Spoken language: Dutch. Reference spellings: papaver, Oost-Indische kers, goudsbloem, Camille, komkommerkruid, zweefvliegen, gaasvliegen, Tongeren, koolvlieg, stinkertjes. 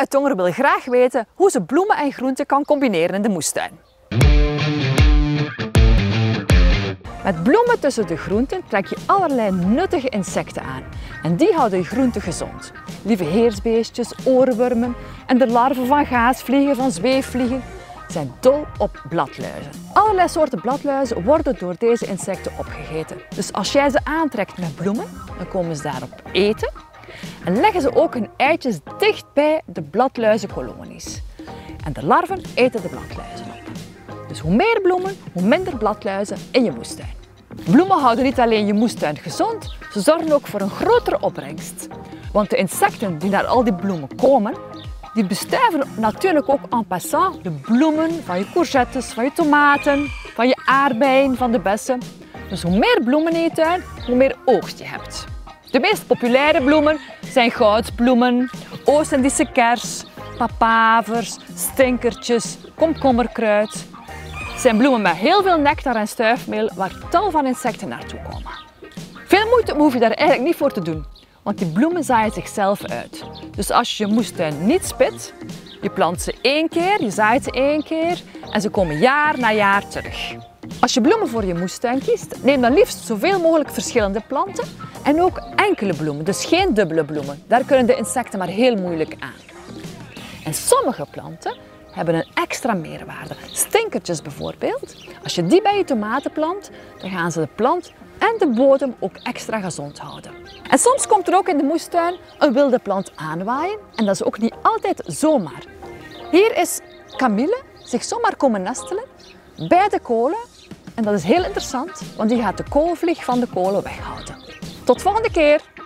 uit Tongeren wil graag weten hoe ze bloemen en groenten kan combineren in de moestuin. Met bloemen tussen de groenten trek je allerlei nuttige insecten aan. En die houden je groenten gezond. Lieve heersbeestjes, oorwormen en de larven van gaasvliegen, van zweefvliegen zijn dol op bladluizen. Allerlei soorten bladluizen worden door deze insecten opgegeten. Dus als jij ze aantrekt met bloemen, dan komen ze daarop eten. En leggen ze ook hun eitjes dicht bij de bladluizenkolonies. En de larven eten de bladluizen op. Dus hoe meer bloemen, hoe minder bladluizen in je moestuin. Bloemen houden niet alleen je moestuin gezond, ze zorgen ook voor een grotere opbrengst. Want de insecten die naar al die bloemen komen, die bestuiven natuurlijk ook en passant de bloemen van je courgettes, van je tomaten, van je aardbeien, van de bessen. Dus hoe meer bloemen in je tuin, hoe meer oogst je hebt. De meest populaire bloemen zijn goudsbloemen, Oost-Indische kers, papavers, stinkertjes, komkommerkruid. Het zijn bloemen met heel veel nectar en stuifmeel waar tal van insecten naartoe komen. Veel moeite hoef je daar eigenlijk niet voor te doen, want die bloemen zaaien zichzelf uit. Dus als je je moestuin niet spit, je plant ze één keer, je zaait ze één keer en ze komen jaar na jaar terug. Als je bloemen voor je moestuin kiest, neem dan liefst zoveel mogelijk verschillende planten en ook enkele bloemen, dus geen dubbele bloemen. Daar kunnen de insecten maar heel moeilijk aan. En sommige planten hebben een extra meerwaarde. Stinkertjes bijvoorbeeld. Als je die bij je tomaten plant, dan gaan ze de plant en de bodem ook extra gezond houden. En soms komt er ook in de moestuin een wilde plant aanwaaien. En dat is ook niet altijd zomaar. Hier is Camille zich zomaar komen nestelen bij de kolen. En dat is heel interessant, want die gaat de koolvlieg van de kolen weghouden. Tot volgende keer!